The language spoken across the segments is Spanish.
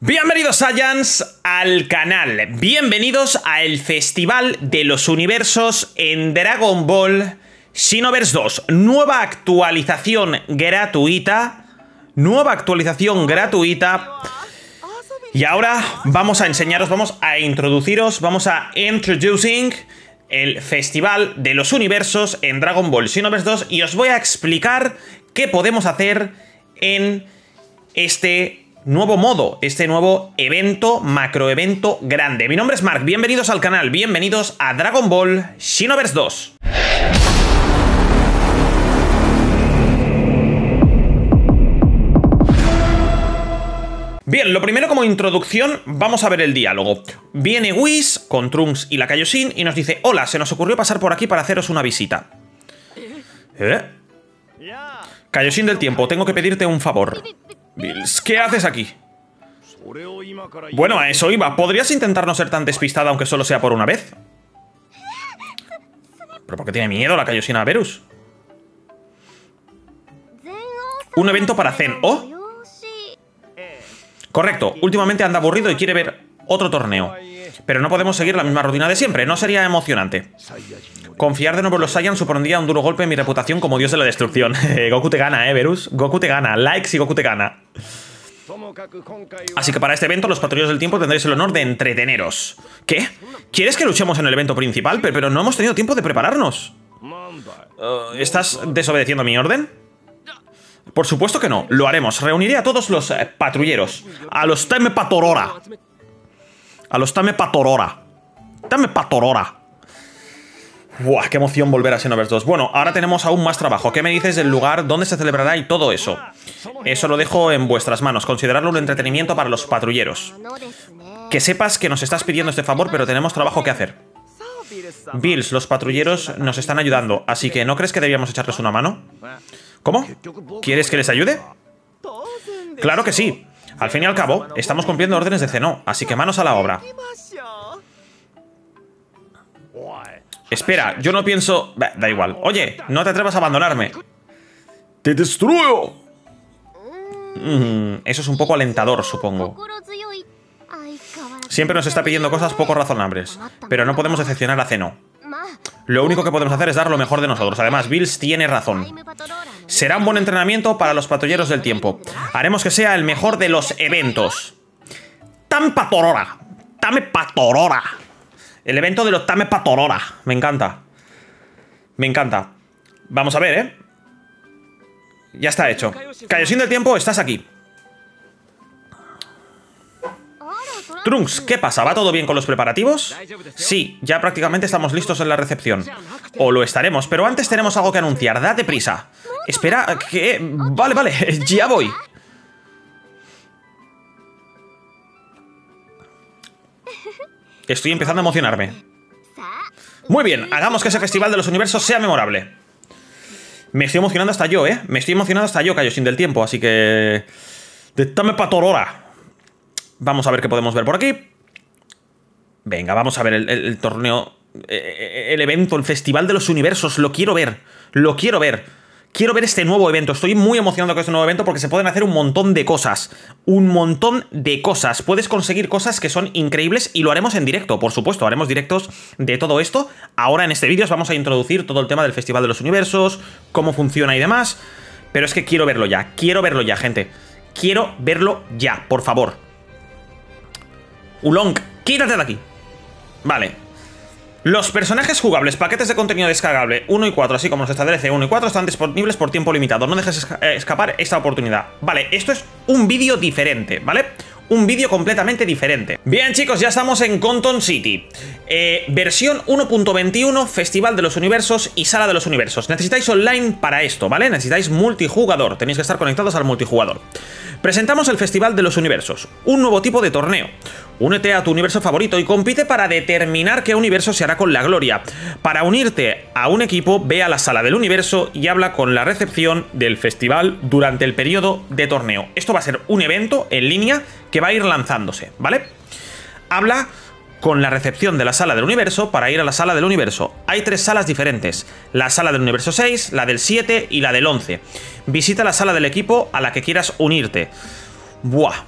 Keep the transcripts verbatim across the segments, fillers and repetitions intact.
Bienvenidos Saiyans al canal, bienvenidos al Festival de los Universos en Dragon Ball Xenoverse dos, nueva actualización gratuita, nueva actualización gratuita, y ahora vamos a enseñaros, vamos a introduciros, vamos a introducing el Festival de los Universos en Dragon Ball Xenoverse dos y os voy a explicar qué podemos hacer en este nuevo modo, este nuevo evento, macroevento grande. Mi nombre es Mark, bienvenidos al canal, bienvenidos a Dragon Ball Xenoverse dos. Bien, lo primero como introducción, vamos a ver el diálogo. Viene Whis con Trunks y la Kaioshin y nos dice: hola, se nos ocurrió pasar por aquí para haceros una visita. ¿Eh? Kaioshin del tiempo, tengo que pedirte un favor. Bills, ¿qué haces aquí? Bueno, a eso iba. ¿Podrías intentar no ser tan despistada aunque solo sea por una vez? ¿Pero por qué tiene miedo la Kaioshin a Beerus? Un evento para Zen-O. Correcto. Últimamente anda aburrido y quiere ver otro torneo. Pero no podemos seguir la misma rutina de siempre. No sería emocionante. Confiar de nuevo en los Saiyan supondría un duro golpe en mi reputación como dios de la destrucción. Goku te gana, eh, Beerus. Goku te gana. Likes y Goku te gana. Así que para este evento, los patrulleros del tiempo tendréis el honor de entreteneros. ¿Qué? ¿Quieres que luchemos en el evento principal? Pero, pero no hemos tenido tiempo de prepararnos. Uh, ¿Estás desobedeciendo mi orden? Por supuesto que no. Lo haremos. Reuniré a todos los eh, patrulleros. A los Time Patrollers. A los Time Patrollers. Time Patrollers. Buah, qué emoción volver a Xenoverse dos. Bueno, ahora tenemos aún más trabajo. ¿Qué me dices del lugar donde se celebrará y todo eso? Eso lo dejo en vuestras manos. Consideradlo un entretenimiento para los patrulleros. Que sepas que nos estás pidiendo este favor, pero tenemos trabajo que hacer. Bills, los patrulleros nos están ayudando, así que ¿no crees que debíamos echarles una mano? ¿Cómo? ¿Quieres que les ayude? Claro que sí. Al fin y al cabo, estamos cumpliendo órdenes de Zen-O, así que manos a la obra. Espera, yo no pienso... Bah, da igual. Oye, no te atrevas a abandonarme. ¡Te destruyo! Mm, eso es un poco alentador, supongo. Siempre nos está pidiendo cosas poco razonables, pero no podemos decepcionar a Zen-O. Lo único que podemos hacer es dar lo mejor de nosotros. Además, Bills tiene razón. Será un buen entrenamiento para los patrulleros del tiempo. Haremos que sea el mejor de los eventos. ¡Time Patrollers! ¡Time Patrollers! El evento de los Time Patrollers. Me encanta. Me encanta. Vamos a ver, ¿eh? Ya está hecho. Kaioshin del tiempo, estás aquí. Trunks, ¿qué pasa? ¿Va todo bien con los preparativos? Sí, ya prácticamente estamos listos en la recepción. O lo estaremos, pero antes tenemos algo que anunciar. Date prisa. Espera, que... Vale, vale, ya voy. Estoy empezando a emocionarme. Muy bien, hagamos que ese Festival de los Universos sea memorable. Me estoy emocionando hasta yo, ¿eh? Me estoy emocionando hasta yo, Kaioshin del tiempo, así que... ¡Dame patorora! Vamos a ver qué podemos ver por aquí. Venga, vamos a ver el, el, el torneo... El evento, el Festival de los Universos. Lo quiero ver, lo quiero ver. Quiero ver este nuevo evento. Estoy muy emocionado con este nuevo evento porque se pueden hacer un montón de cosas. Un montón de cosas. Puedes conseguir cosas que son increíbles y lo haremos en directo, por supuesto. Haremos directos de todo esto. Ahora en este vídeo os vamos a introducir todo el tema del Festival de los Universos, cómo funciona y demás. Pero es que quiero verlo ya. Quiero verlo ya, gente. Quiero verlo ya, por favor. Ulong, quítate de aquí. Vale. Los personajes jugables, paquetes de contenido descargable uno y cuatro, así como los establece uno y cuatro, están disponibles por tiempo limitado. No dejes escapar esta oportunidad. Vale, esto es un vídeo diferente, ¿vale? Un vídeo completamente diferente. Bien, chicos, ya estamos en Conton City. Eh, versión uno punto veintiuno, Festival de los Universos y Sala de los Universos. Necesitáis online para esto, ¿vale? Necesitáis multijugador. Tenéis que estar conectados al multijugador. Presentamos el Festival de los Universos. Un nuevo tipo de torneo. Únete a tu universo favorito y compite para determinar qué universo se hará con la gloria. Para unirte a un equipo, ve a la sala del universo y habla con la recepción del festival durante el periodo de torneo. Esto va a ser un evento en línea que va a ir lanzándose, ¿vale? Habla con la recepción de la sala del universo para ir a la sala del universo. Hay tres salas diferentes. La sala del universo seis, la del siete y la del once. Visita la sala del equipo a la que quieras unirte. Buah.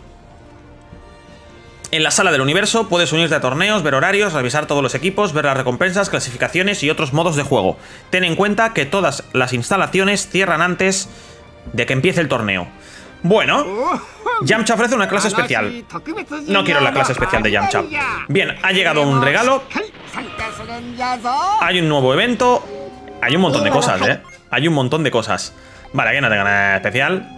En la sala del universo puedes unirte a torneos, ver horarios, revisar todos los equipos, ver las recompensas, clasificaciones y otros modos de juego. Ten en cuenta que todas las instalaciones cierran antes de que empiece el torneo. Bueno, Yamcha ofrece una clase especial. No quiero la clase especial de Yamcha. Bien, ha llegado un regalo. Hay un nuevo evento. Hay un montón de cosas, eh. Hay un montón de cosas. Vale, aquí no tengo nada especial.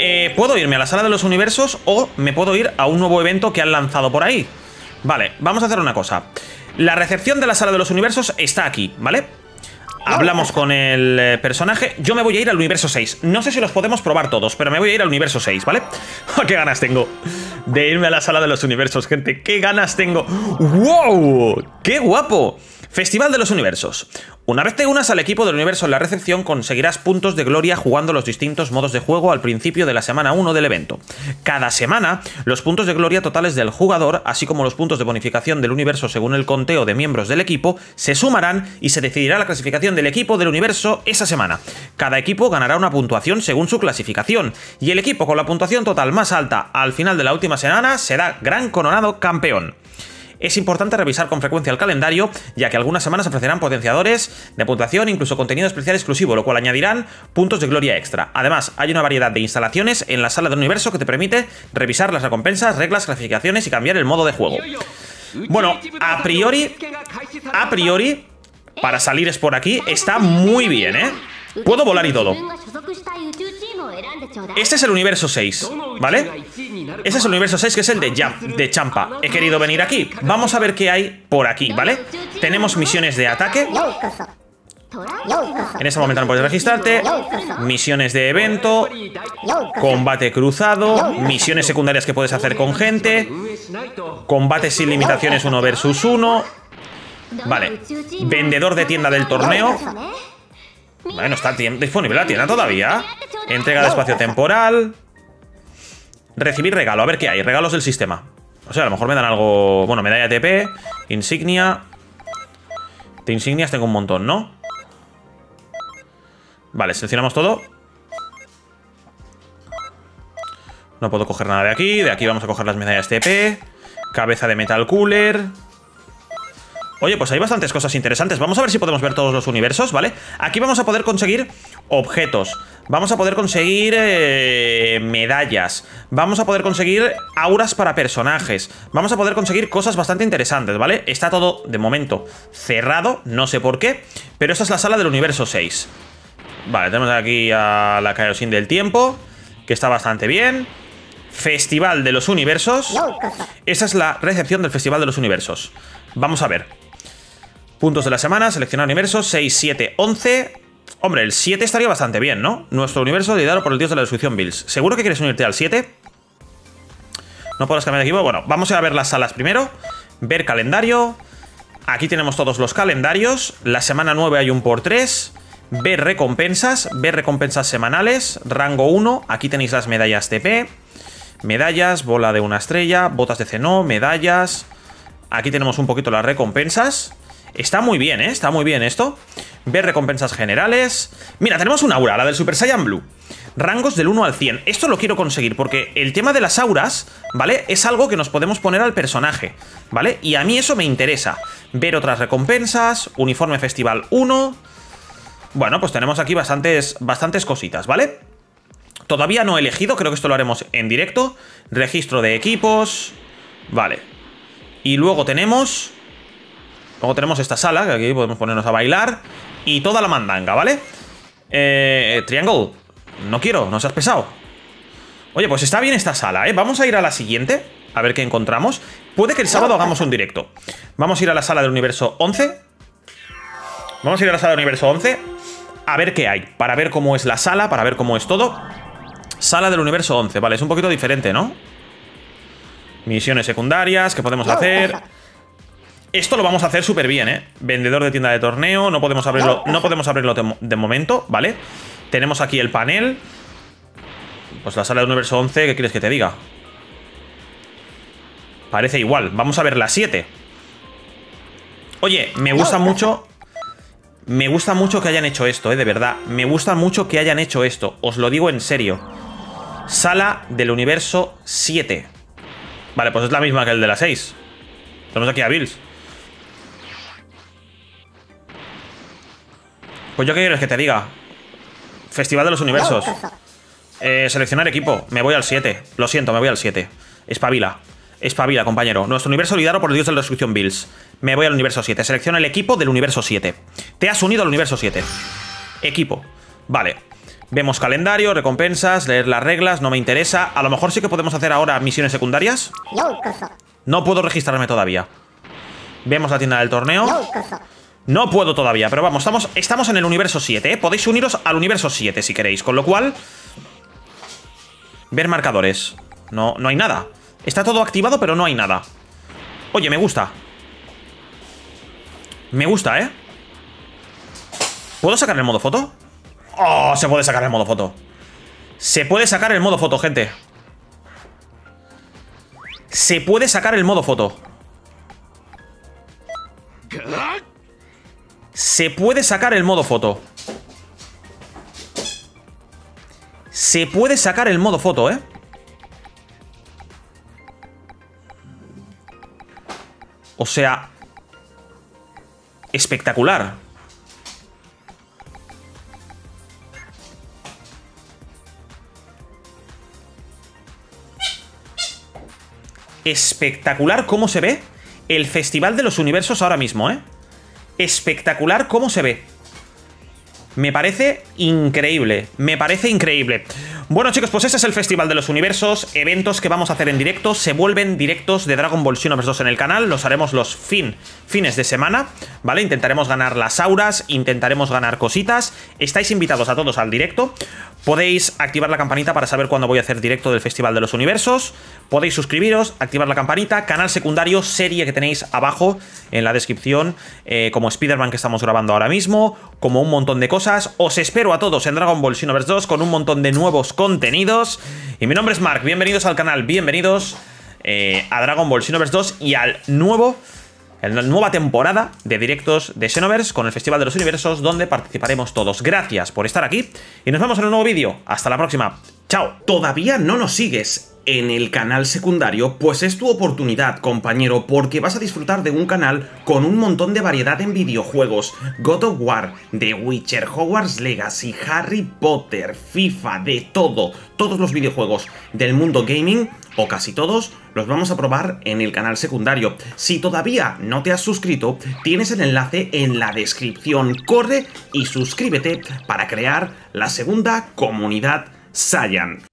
Eh, ¿Puedo irme a la sala de los universos o me puedo ir a un nuevo evento que han lanzado por ahí? Vale, vamos a hacer una cosa. La recepción de la sala de los universos está aquí, ¿vale? Hablamos con el personaje. Yo me voy a ir al universo seis. No sé si los podemos probar todos, pero me voy a ir al universo seis, ¿vale? ¡Qué ganas tengo de irme a la sala de los universos, gente! ¡Qué ganas tengo! ¡Wow! ¡Qué guapo! Festival de los Universos. Una vez te unas al equipo del universo en la recepción, conseguirás puntos de gloria jugando los distintos modos de juego al principio de la semana uno del evento. Cada semana, los puntos de gloria totales del jugador, así como los puntos de bonificación del universo según el conteo de miembros del equipo, se sumarán y se decidirá la clasificación del equipo del universo esa semana. Cada equipo ganará una puntuación según su clasificación, y el equipo con la puntuación total más alta al final de la última semana será gran coronado campeón. Es importante revisar con frecuencia el calendario, ya que algunas semanas ofrecerán potenciadores de puntuación, incluso contenido especial exclusivo, lo cual añadirán puntos de gloria extra. Además, hay una variedad de instalaciones en la sala del universo que te permite revisar las recompensas, reglas, clasificaciones y cambiar el modo de juego. Bueno, a priori, a priori, para salir es por aquí, está muy bien, ¿eh? Puedo volar y todo. Este es el universo seis, ¿vale? Este es el universo seis, que es el de, ya, de Champa. He querido venir aquí. Vamos a ver qué hay por aquí, ¿vale? Tenemos misiones de ataque. En este momento no puedes registrarte. Misiones de evento. Combate cruzado. Misiones secundarias que puedes hacer con gente. Combates sin limitaciones uno versus uno. Vale. Vendedor de tienda del torneo. Bueno, está disponible la tienda todavía. Entrega de espacio temporal. Recibir regalo. A ver qué hay. Regalos del sistema. O sea, a lo mejor me dan algo... Bueno, medalla T P. Insignia. De insignias tengo un montón, ¿no? Vale, seleccionamos todo. No puedo coger nada de aquí. De aquí vamos a coger las medallas T P. Cabeza de metal cooler. Oye, pues hay bastantes cosas interesantes. Vamos a ver si podemos ver todos los universos, ¿vale? Aquí vamos a poder conseguir objetos. Vamos a poder conseguir eh, medallas. Vamos a poder conseguir auras para personajes. Vamos a poder conseguir cosas bastante interesantes, ¿vale? Está todo, de momento, cerrado. No sé por qué. Pero esta es la sala del universo seis. Vale, tenemos aquí a la Kaioshin del tiempo, que está bastante bien. Festival de los Universos. Esa es la recepción del Festival de los Universos. Vamos a ver. Puntos de la semana, seleccionar universos, seis, siete, once... Hombre, el siete estaría bastante bien, ¿no? Nuestro universo liderado por el dios de la destrucción, Bills. ¿Seguro que quieres unirte al siete? ¿No podrás cambiar de equipo? Bueno, vamos a ver las salas primero. Ver calendario. Aquí tenemos todos los calendarios. La semana nueve hay un por tres. Ver recompensas. Ver recompensas semanales. Rango uno. Aquí tenéis las medallas T P. Medallas, bola de una estrella, botas de Zen-O, medallas. Aquí tenemos un poquito las recompensas. Está muy bien, ¿eh? Está muy bien esto. Ver recompensas generales. Mira, tenemos una aura, la del Super Saiyan Blue. Rangos del uno al cien. Esto lo quiero conseguir porque el tema de las auras, ¿vale? Es algo que nos podemos poner al personaje, ¿vale? Y a mí eso me interesa. Ver otras recompensas. Uniforme Festival uno. Bueno, pues tenemos aquí bastantes, bastantes cositas, ¿vale? Todavía no he elegido, creo que esto lo haremos en directo. Registro de equipos. Vale. Y luego tenemos... Luego tenemos esta sala, que aquí podemos ponernos a bailar. Y toda la mandanga, ¿vale? Eh, Triangle. No quiero, no seas pesado. Oye, pues está bien esta sala, ¿eh? Vamos a ir a la siguiente, a ver qué encontramos. Puede que el sábado hagamos un directo. Vamos a ir a la sala del universo once. Vamos a ir a la sala del universo once. A ver qué hay, para ver cómo es la sala, para ver cómo es todo. Sala del universo once, vale, es un poquito diferente, ¿no? Misiones secundarias, ¿qué podemos hacer? Esto lo vamos a hacer súper bien, ¿eh? Vendedor de tienda de torneo, no podemos abrirlo, no podemos abrirlo de momento, ¿vale? Tenemos aquí el panel. Pues la sala del universo once, ¿qué quieres que te diga? Parece igual, vamos a ver la siete. Oye, me gusta mucho... Me gusta mucho que hayan hecho esto, eh, de verdad. Me gusta mucho que hayan hecho esto. Os lo digo en serio. Sala del universo siete. Vale, pues es la misma que el de las seis. Tenemos aquí a Bills. Pues yo qué quieres que te diga. Festival de los Universos. Eh, seleccionar equipo. Me voy al siete. Lo siento, me voy al siete. Espabila. Espabila, compañero. Nuestro universo olvidado por Dios de la destrucción, Bills. Me voy al universo siete. Selecciona el equipo del universo siete. Te has unido al universo siete. Equipo. Vale. Vemos calendario, recompensas, leer las reglas. No me interesa. A lo mejor sí que podemos hacer ahora misiones secundarias. No puedo registrarme todavía. Vemos la tienda del torneo. No puedo todavía, pero vamos, estamos, estamos en el universo siete, ¿eh? Podéis uniros al universo siete si queréis, con lo cual... Ver marcadores. No, no hay nada. Está todo activado, pero no hay nada. Oye, me gusta. Me gusta, ¿eh? ¿Puedo sacar el modo foto? ¡Oh! Se puede sacar el modo foto. Se puede sacar el modo foto, gente. Se puede sacar el modo foto. Se puede sacar el modo foto. Se puede sacar el modo foto, ¿eh? O sea... Espectacular. Espectacular cómo se ve el Festival de los Universos ahora mismo, ¿eh? Espectacular cómo se ve. Me parece increíble. Me parece increíble. Bueno, chicos, pues ese es el Festival de los Universos. Eventos que vamos a hacer en directo. Se vuelven directos de Dragon Ball Xenoverse dos en el canal. Los haremos los fin, fines de semana, ¿vale? Intentaremos ganar las auras. Intentaremos ganar cositas. Estáis invitados a todos al directo. Podéis activar la campanita para saber cuándo voy a hacer directo del Festival de los Universos. Podéis suscribiros, activar la campanita, canal secundario, serie que tenéis abajo en la descripción, eh, como Spider-Man que estamos grabando ahora mismo, como un montón de cosas. Os espero a todos en Dragon Ball Xenoverse dos con un montón de nuevos contenidos. Y mi nombre es Mark, bienvenidos al canal, bienvenidos eh, a Dragon Ball Xenoverse dos y al nuevo... En la nueva temporada de directos de Xenoverse con el Festival de los Universos, donde participaremos todos. Gracias por estar aquí y nos vemos en un nuevo vídeo. Hasta la próxima. ¡Chao! ¿Todavía no nos sigues en el canal secundario? Pues es tu oportunidad, compañero, porque vas a disfrutar de un canal con un montón de variedad en videojuegos. God of War, The Witcher, Hogwarts Legacy, Harry Potter, FIFA, de todo. Todos los videojuegos del mundo gaming, o casi todos, los vamos a probar en el canal secundario. Si todavía no te has suscrito, tienes el enlace en la descripción. Corre y suscríbete para crear la segunda comunidad Saiyan.